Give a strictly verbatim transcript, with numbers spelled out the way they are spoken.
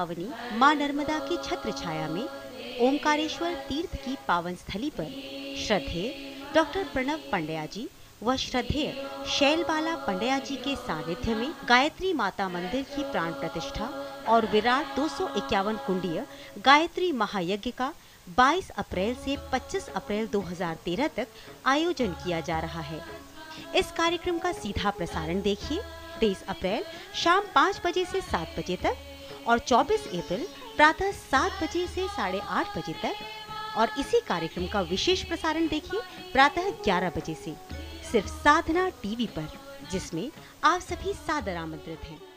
पावनी मां नर्मदा की छत्र छाया में ओंकारेश्वर तीर्थ की पावन स्थली पर श्रद्धेय डॉ प्रणव पंड्या जी व श्रद्धेय शैलबाला पंड्या जी के सानिध्य में गायत्री माता मंदिर की प्राण प्रतिष्ठा और विराट दो सौ इक्यावन कुंडीय गायत्री महायज्ञ का बाईस अप्रैल से पच्चीस अप्रैल दो हज़ार तेरह तक आयोजन किया जा रहा है। इस कार्यक्रम का सीधा प्रसारण देखिए तेईस अप्रैल शाम पाँच बजे से सात बजे तक और चौबीस अप्रैल प्रातः सात बजे से साढ़े आठ बजे तक, और इसी कार्यक्रम का विशेष प्रसारण देखिए प्रातः ग्यारह बजे से सिर्फ साधना टीवी पर, जिसमें आप सभी सादर आमंत्रित हैं।